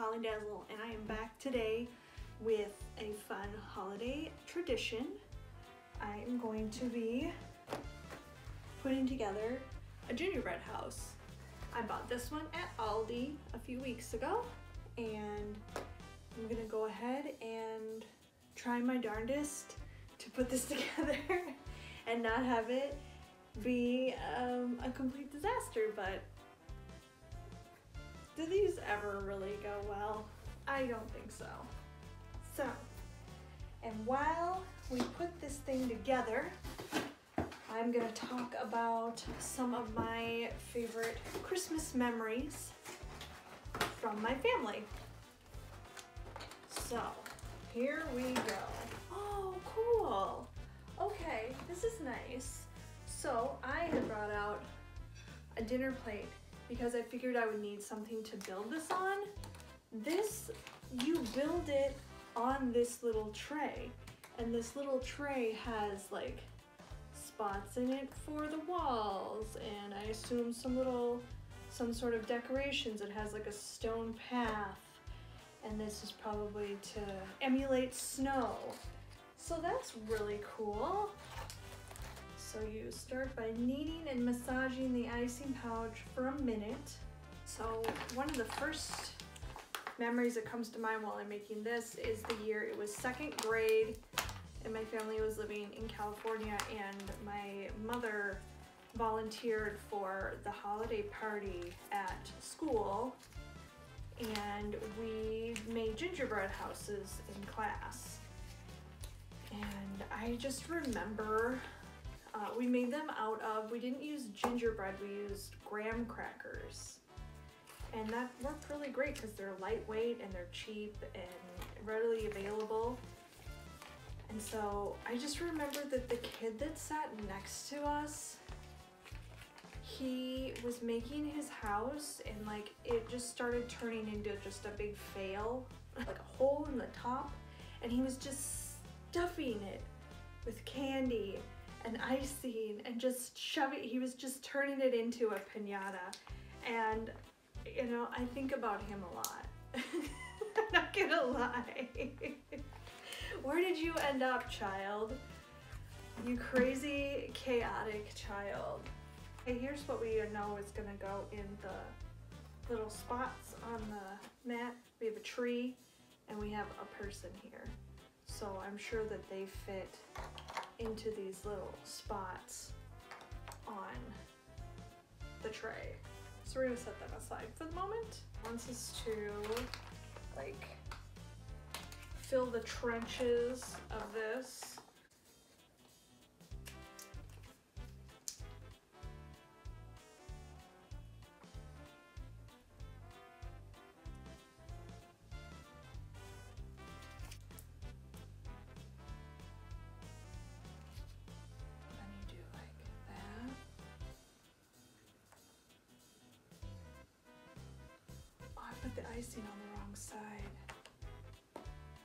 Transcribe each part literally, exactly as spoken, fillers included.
Holliedazzle, and I am back today with a fun holiday tradition. I am going to be putting together a gingerbread house. I bought this one at Aldi a few weeks ago, and I'm gonna go ahead and try my darndest to put this together and not have it be um, a complete disaster, but do these ever really go well? I don't think so. So, and while we put this thing together, I'm gonna talk about some of my favorite Christmas memories from my family. So, here we go. Oh, cool. Okay, this is nice. So I had brought out a dinner plate because I figured I would need something to build this on. This, you build it on this little tray, and this little tray has like spots in it for the walls, and I assume some little, some sort of decorations. It has like a stone path, and this is probably to emulate snow. So that's really cool. So you start by kneading and massaging the icing pouch for a minute. So one of the first memories that comes to mind while I'm making this is the year it was second grade, and my family was living in California, and my mother volunteered for the holiday party at school, and we made gingerbread houses in class. And I just remember uh, we made them out of, we didn't use gingerbread, we used graham crackers. And that worked really great because they're lightweight and they're cheap and readily available. And so I just remember that the kid that sat next to us, he was making his house, and like it just started turning into just a big fail, like a hole in the top, and he was just stuffing it with candy and icing and just shoving, he was just turning it into a piñata. And you know, I think about him a lot. I'm not gonna lie. Where did you end up, child? You crazy, chaotic child. Okay, here's what we know is gonna go in the little spots on the mat. We have a tree and we have a person here. So I'm sure that they fit into these little spots on the tray. So we're gonna set that aside for the moment. Wants us to like fill the trenches of this. Put the icing on the wrong side.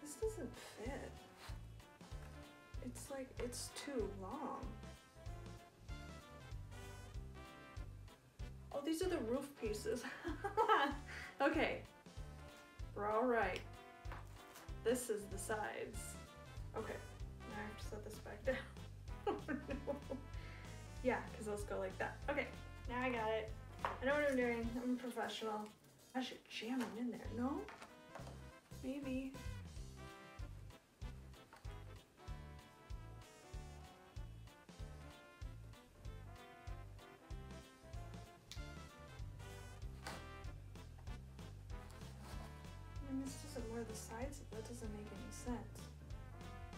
This doesn't fit. It's like, it's too long. Oh, these are the roof pieces. Okay, we're all right. This is the sides. Okay, now I have to set this back down. Oh, no. Yeah, because those go like that. Okay, now I got it. I know what I'm doing, I'm a professional. I should jam them in there, no? Maybe. And this doesn't wear the sides, that doesn't make any sense.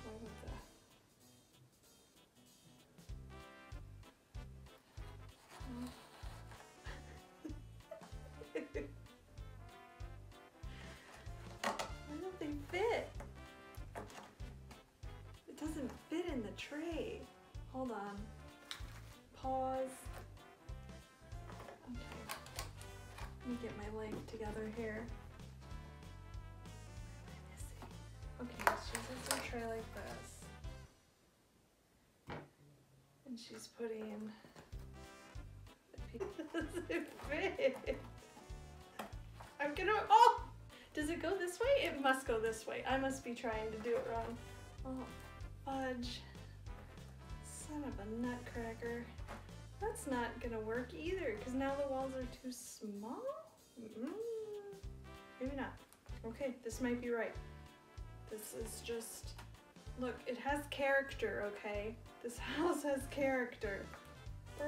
Why would that? Fit. It doesn't fit in the tray. Hold on. Pause. Okay. Let me get my leg together here. What am I missing? Okay, she's in a tray like this. And she's putting the piece. It doesn't fit. I'm gonna. Oh! Does it go this way? It must go this way. I must be trying to do it wrong. Oh, fudge. Son of a nutcracker. That's not gonna work either, because now the walls are too small? Mm-mm. Maybe not. Okay, this might be right. This is just, look, it has character, okay? This house has character. Uh...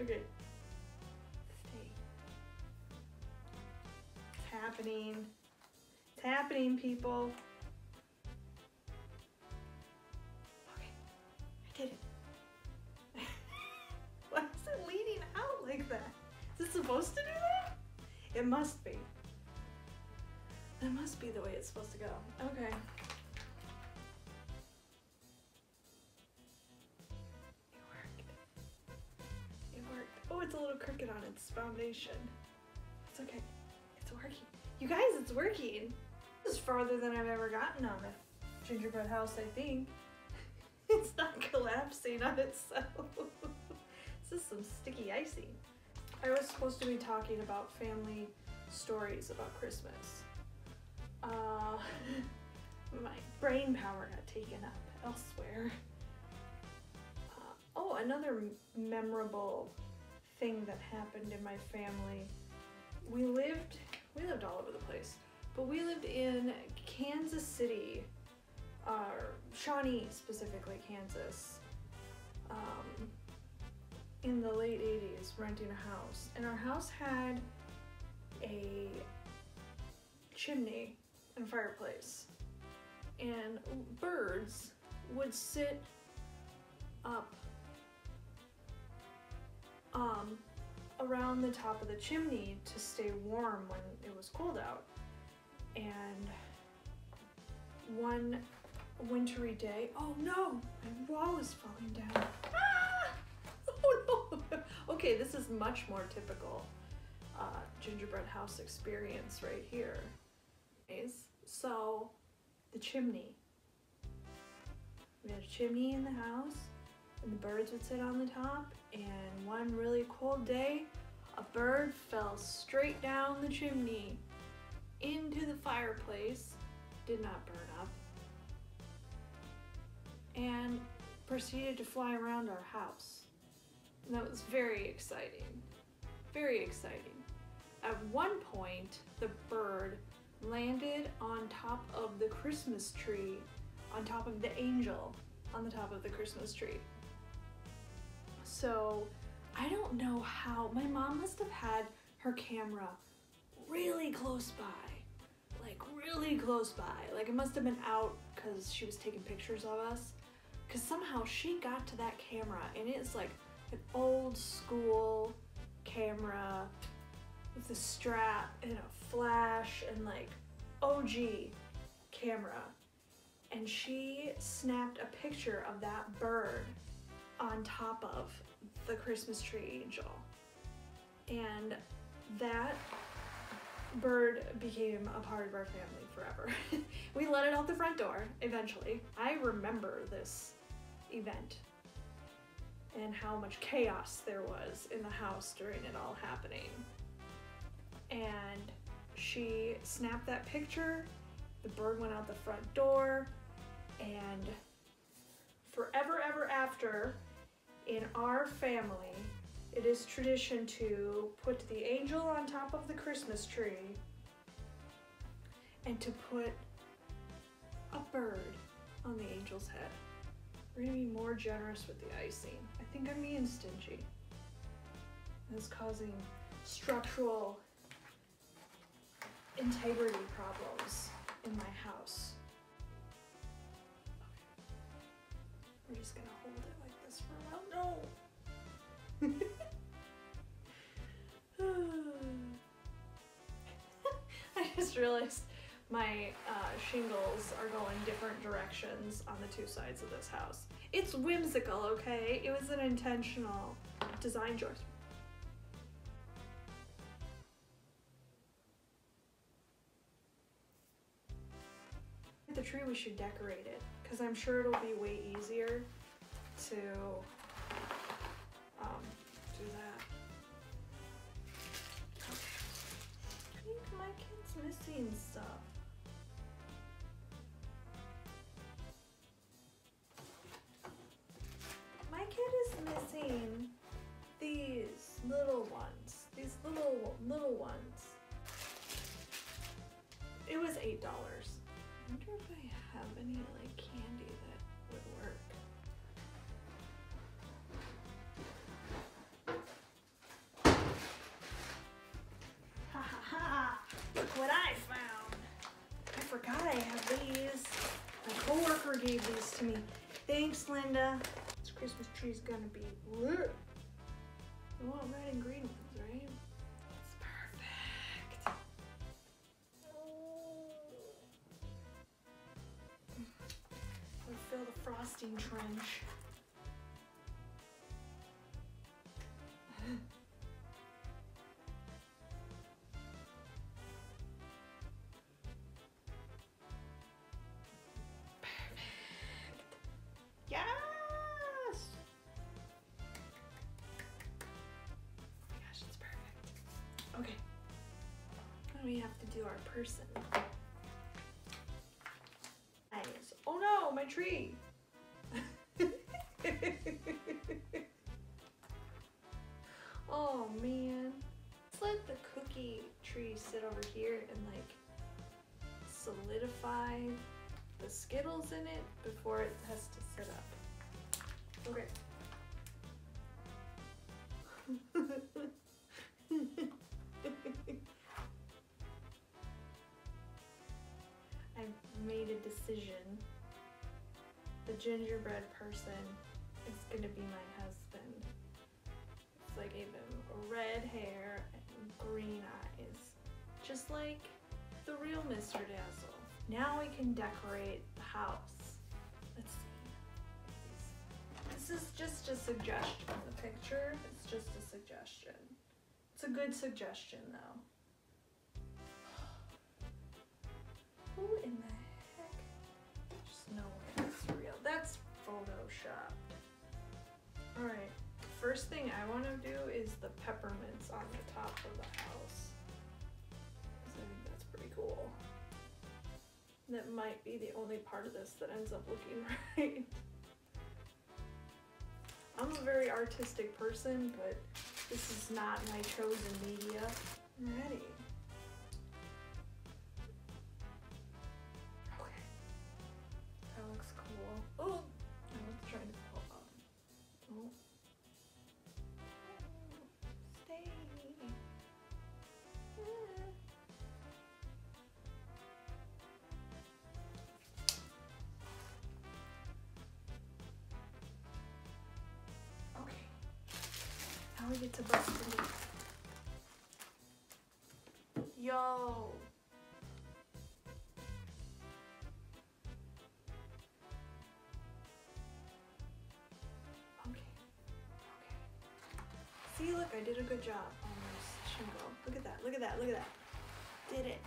okay. It's happening. It's happening, people. Okay, I did it. Why is it leading out like that? Is it supposed to do that? It must be. That must be the way it's supposed to go. Okay. It worked. It worked. Oh, it's a little crooked on its foundation. It's okay. It's working. You guys, it's working. This is farther than I've ever gotten on a gingerbread house, I think. It's not collapsing on itself. This is some sticky icing. I was supposed to be talking about family stories about Christmas. Uh, my brain power got taken up elsewhere. Uh, oh, another memorable thing that happened in my family. We lived, we lived all over the place, but we lived in Kansas City, uh, Shawnee, specifically Kansas, um, in the late eighties, renting a house. And our house had a chimney and fireplace, and birds would sit up um, around the top of the chimney to stay warm when it was cold out. And one wintry day, oh no, my wall is falling down. Ah! Oh no! Okay, this is much more typical uh, gingerbread house experience right here. So, the chimney. We had a chimney in the house, and the birds would sit on the top, and one really cold day, a bird fell straight down the chimney into the fireplace, did not burn up, and proceeded to fly around our house. And that was very exciting. Very exciting. At one point, the bird landed on top of the Christmas tree, on top of the angel, on the top of the Christmas tree. So I don't know how, my mom must have had her camera really close by, like really close by. Like it must have been out because she was taking pictures of us, because somehow she got to that camera, and it's like an old school camera with a strap and a flash and like O G camera. And she snapped a picture of that bird on top of the Christmas tree angel. And that bird became a part of our family forever. We let it out the front door eventually. I remember this event and how much chaos there was in the house during it all happening. And she snapped that picture, the bird went out the front door, and forever ever after, in our family, it is tradition to put the angel on top of the Christmas tree and to put a bird on the angel's head. We're gonna be more generous with the icing. I think I'm being stingy. That's causing structural integrity problems in my house. Okay. We're just gonna hold it like this for a while. No! I just realized my uh, shingles are going different directions on the two sides of this house. It's whimsical, okay? It was an intentional design choice. The tree, we should decorate it, because I'm sure it'll be way easier to um, do that. Okay. little, little ones. It was eight dollars. I wonder if I have any like candy that would work. Ha ha ha! Look what I found! I forgot I have these. My coworker gave these to me. Thanks, Linda. This Christmas tree's gonna be lit. We want red and green ones, right? It's perfect. We'll fill the frosting trench. Okay, now we have to do our person. Nice. Oh no, my tree! Oh man. Let's let the cookie tree sit over here and like solidify the Skittles in it before it has to sit up. Okay. I've made a decision. The gingerbread person is gonna be my husband. So I gave him red hair and green eyes, just like the real Mister Dazzle. Now we can decorate the house. Let's see. This is just a suggestion. The picture is just a suggestion. It's a good suggestion though. Who in the heck? There's no way that's real. That's photoshopped. Alright, first thing I want to do is the peppermints on the top of the house. I think that's pretty cool. That might be the only part of this that ends up looking right. I'm a very artistic person, but this is not my chosen media. Alrighty. That looks cool. Oh! I was trying to pull up. Oh. Oh. Stay! Ah. Okay. Now we get to bust the meat. Yo! See, look, I did a good job on this shingle. Look at that, look at that, look at that. Did it.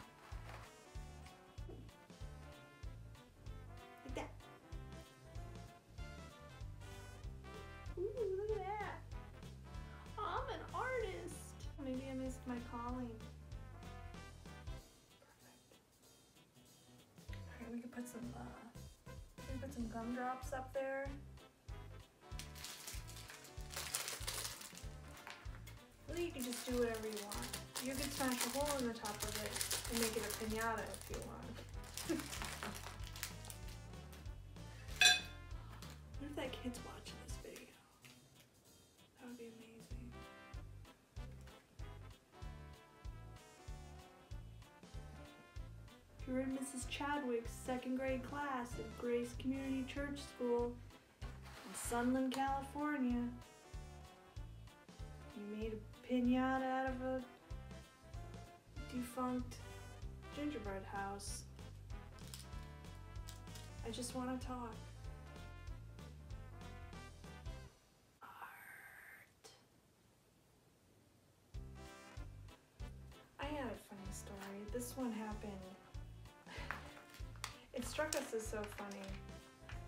Like that. Ooh, look at that. Oh, I'm an artist. Maybe I missed my calling. Perfect. All right, we can put some, uh, we can put some gumdrops up there. You can just do whatever you want. You can smash a hole in the top of it and make it a piñata if you want. What if that kid's watching this video? That would be amazing. If you're in Missus Chadwick's second grade class at Grace Community Church School in Sunland, California, you made a piñata out of a defunct gingerbread house. I just want to talk. Art. I had a funny story. This one happened. It struck us as so funny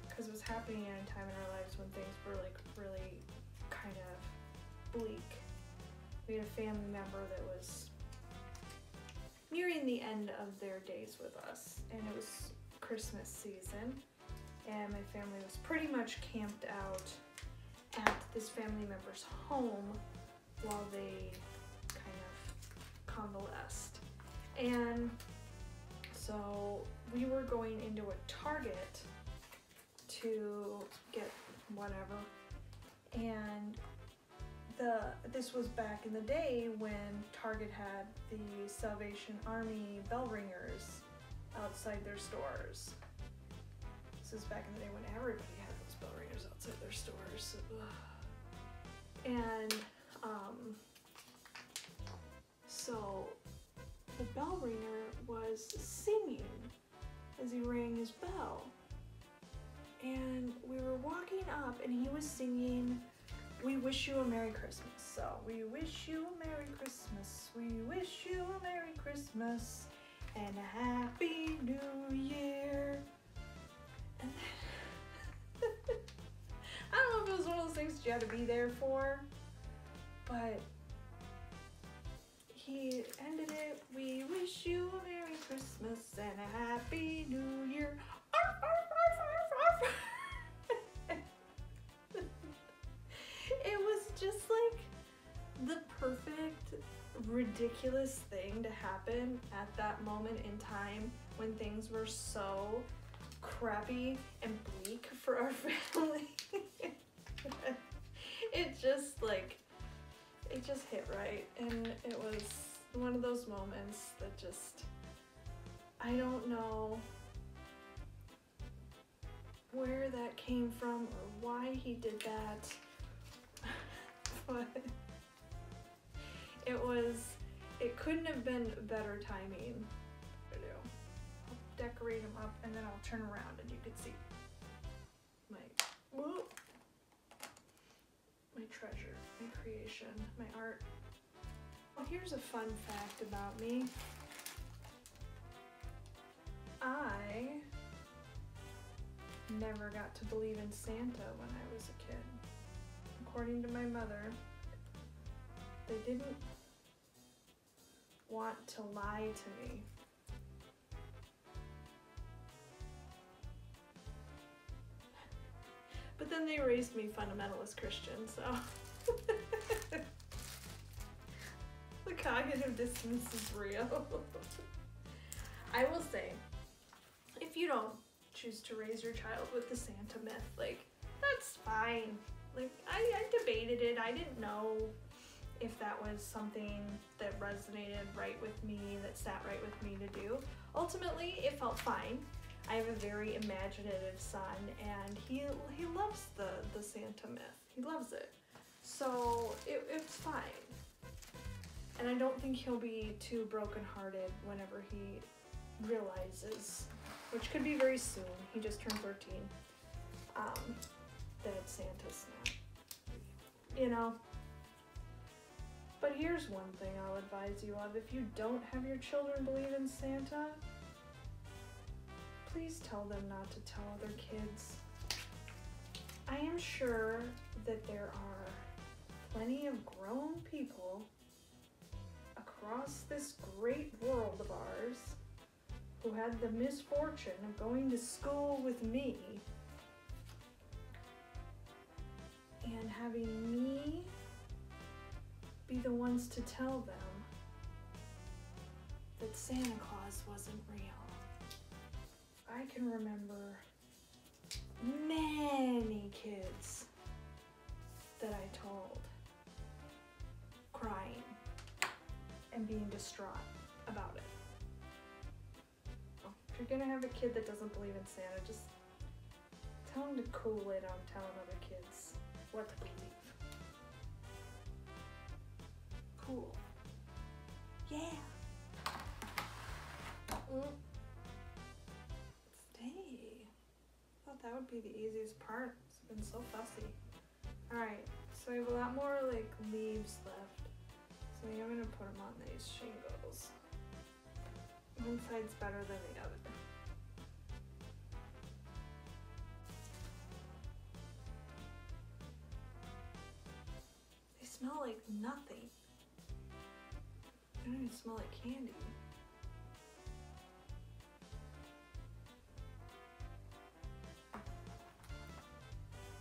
because it was happening at a time in our lives when things were like really kind of bleak. We had a family member that was nearing the end of their days with us, and it was Christmas season, and my family was pretty much camped out at this family member's home while they kind of convalesced. And so we were going into a Target to get whatever, and the this was back in the day when Target had the Salvation Army bell ringers outside their stores. This is back in the day when everybody had those bell ringers outside their stores. And um, so the bell ringer was singing as he rang his bell. And we were walking up and he was singing, "We wish you a Merry Christmas." So, we wish you a Merry Christmas. We wish you a Merry Christmas and a Happy New Year. And then, I don't know if it was one of those things you had to be there for, but he ended it, "We wish you a Merry Christmas and a Happy New Year." Arf, arf, arf, arf, arf. It was just like the perfect, ridiculous thing to happen at that moment in time when things were so crappy and bleak for our family. It just like, it just hit right, and it was one of those moments that just, I don't know where that came from or why he did that, but it was, it couldn't have been better timing. I'll decorate him up and then I'll turn around and you can see my, whoa, my treasure, my creation, my art. Well, here's a fun fact about me. I never got to believe in Santa when I was a kid. According to my mother, they didn't want to lie to me. But then they raised me fundamentalist Christian, so. The cognitive dissonance is real. I will say, if you don't choose to raise your child with the Santa myth, like, that's fine. Like, I, I debated it. I didn't know if that was something that resonated right with me, that sat right with me to do. Ultimately, it felt fine. I have a very imaginative son, and he he loves the, the Santa myth. He loves it. So it, it's fine. And I don't think he'll be too brokenhearted whenever he realizes, which could be very soon, he just turned thirteen, um, that Santa's not, you know. But here's one thing I'll advise you of. If you don't have your children believe in Santa, please tell them not to tell other kids. I am sure that there are plenty of grown people across this great world of ours who had the misfortune of going to school with me and having me be the ones to tell them that Santa Claus wasn't real. I can remember many kids that I told crying and being distraught about it. If you're gonna have a kid that doesn't believe in Santa, just tell them to cool it on telling other kids what to believe. Cool. Yeah. Mm. Stay. I thought that would be the easiest part. It's been so fussy. Alright, so we have a lot more like leaves left. So I'm gonna put them on these shingles. One side's better than the other. They smell like nothing. They don't even smell like candy.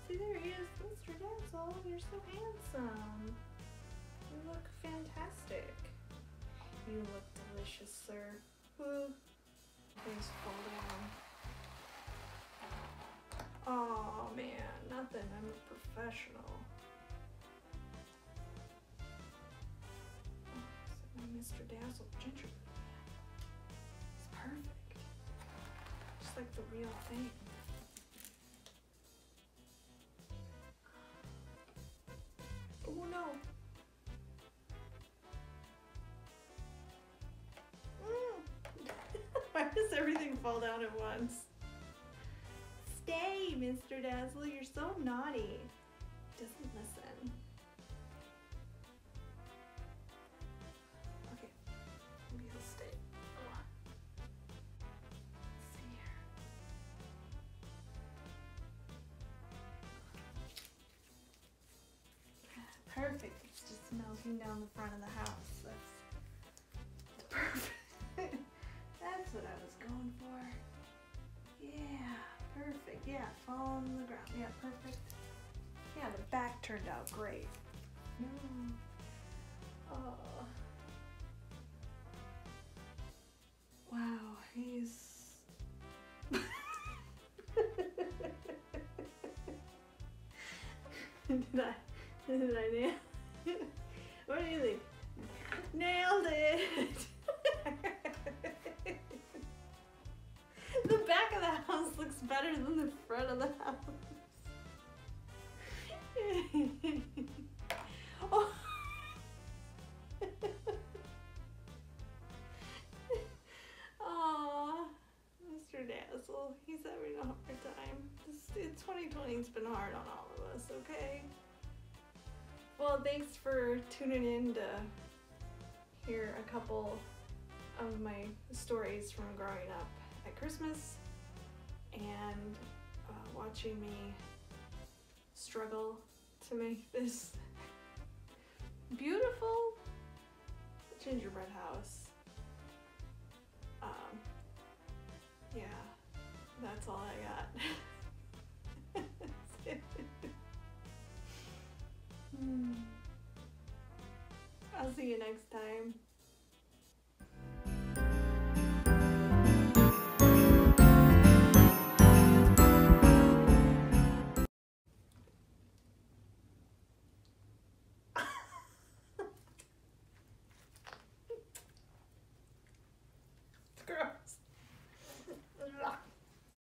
See, there he is, Mister Dazzle. You're so handsome. You look fantastic. You look delicious, sir. Woo. Things fall down. Oh man, nothing. I'm a professional. Oh, Mister Dazzle gingerbread. It's perfect. Just like the real thing. Oh no. Why does everything fall down at once? Stay, Mister Dazzle, you're so naughty. Doesn't listen. Okay, maybe he'll stay. Oh. Let's see here. Perfect, it's just melting down the front of the house. That's, that's perfect. That's what I was going for. Yeah, perfect. Yeah, fall on the ground. Yeah, perfect. Yeah, the back turned out great. Mm. Oh. Wow, he's... Did I? Did I nail it? What do you think? Nailed it! The back of the house looks better than the front of the house. Oh. Aww, Mister Dazzle, he's having a hard time. This, twenty twenty's been hard on all of us, okay? Well, thanks for tuning in to hear a couple of my stories from growing up at Christmas and uh, watching me struggle to make this beautiful gingerbread house. Um, yeah, that's all I got. Hmm. I'll see you next time.